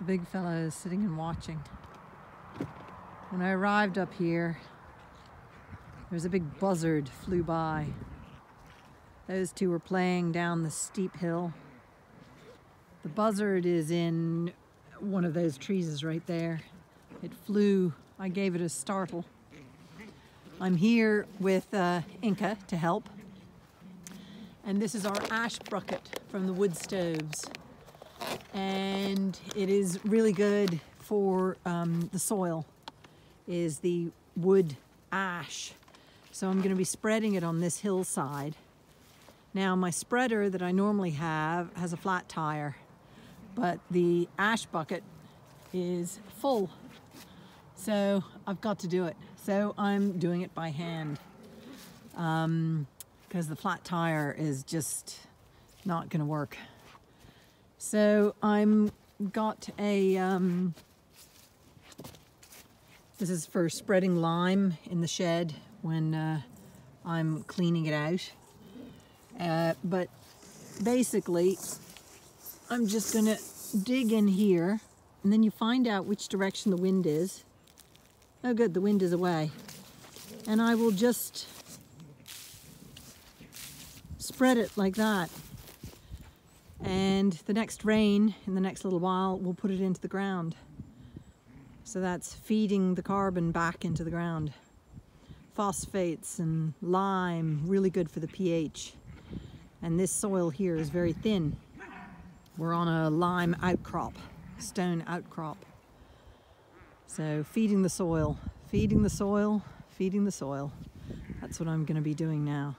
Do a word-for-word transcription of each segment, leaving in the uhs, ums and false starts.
the big fella is sitting and watching. When I arrived up here, there's a big buzzard flew by. Those two were playing down the steep hill. The buzzard is in one of those trees right there. It flew, I gave it a startle. I'm here with uh, Inca to help. And this is our ash bucket from the wood stoves. And it is really good for um, the soil, is the wood ash. So I'm going to be spreading it on this hillside. Now my spreader that I normally have has a flat tire, but the ash bucket is full. So I've got to do it. So I'm doing it by hand um, because the flat tire is just not going to work. So I'm got a, um, this is for spreading lime in the shed when uh, I'm cleaning it out. Uh, but basically, I'm just going to dig in here, and then you find out which direction the wind is. Oh good, the wind is away. And I will just spread it like that. And the next rain, in the next little while, we'll put it into the ground. So that's feeding the carbon back into the ground. Phosphates and lime, really good for the pH. And this soil here is very thin. We're on a lime outcrop, stone outcrop. So feeding the soil, feeding the soil, feeding the soil. That's what I'm going to be doing now.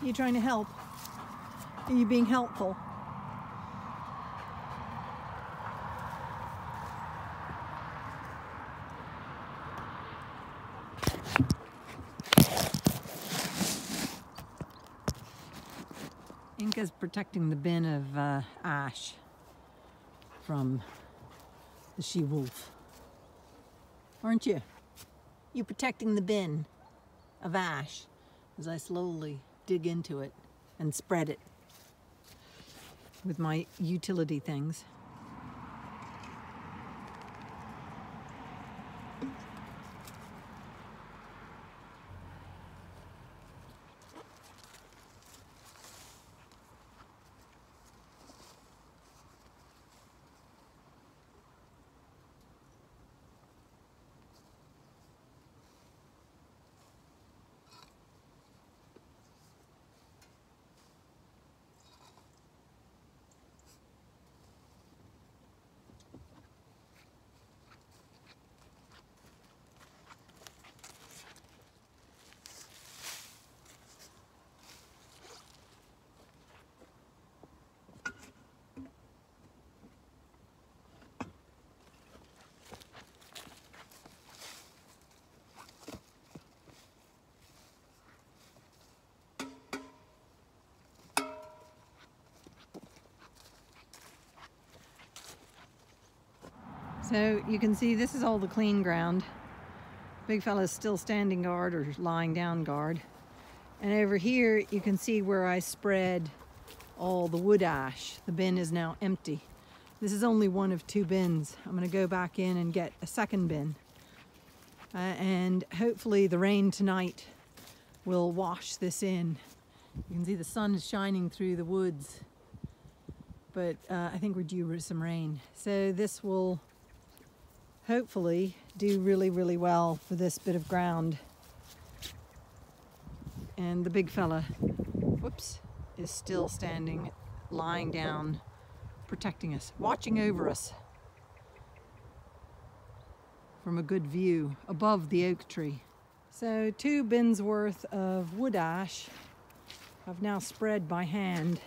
Are you trying to help? Are you being helpful? Inca's protecting the bin of uh, ash from the she-wolf. Aren't you? You're protecting the bin of ash as I slowly dig into it and spread it with my utility things. So you can see this is all the clean ground. Big fella's still standing guard or lying down guard. And over here you can see where I spread all the wood ash. The bin is now empty. This is only one of two bins. I'm going to go back in and get a second bin. Uh, and hopefully the rain tonight will wash this in. You can see the sun is shining through the woods. But uh, I think we're due for some rain. So this will hopefully do really, really well for this bit of ground. And the big fella, whoops, is still standing, lying down, protecting us, watching over us from a good view above the oak tree. So two bins worth of wood ash I've now spread by hand.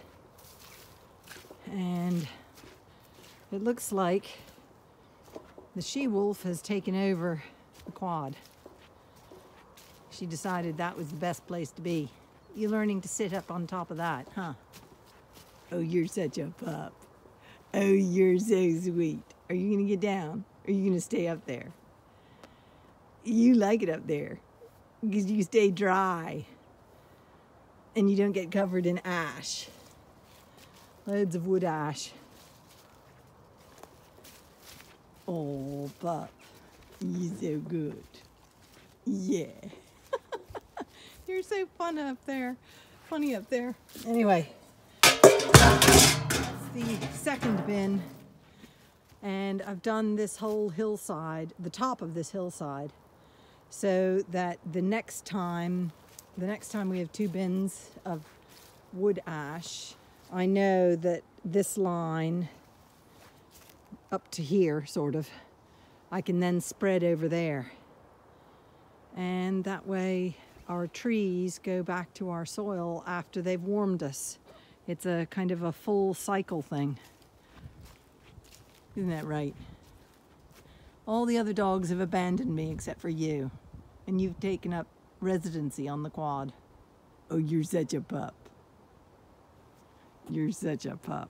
And It looks like the she-wolf has taken over the quad. She decided that was the best place to be. You learning to sit up on top of that, huh? Oh, you're such a pup. Oh, you're so sweet. Are you gonna get down? Or are you gonna stay up there? You like it up there because you stay dry and you don't get covered in ash. Loads of wood ash. Oh, pup, you're so good. Yeah. You're so fun up there. Funny up there. Anyway, that's the second bin. And I've done this whole hillside, the top of this hillside, so that the next time, the next time we have two bins of wood ash, I know that this line up to here, sort of, I can then spread over there. And that way our trees go back to our soil after they've warmed us. It's a kind of a full cycle thing. Isn't that right? All the other dogs have abandoned me except for you. And you've taken up residency on the quad. Oh, you're such a pup. You're such a pup.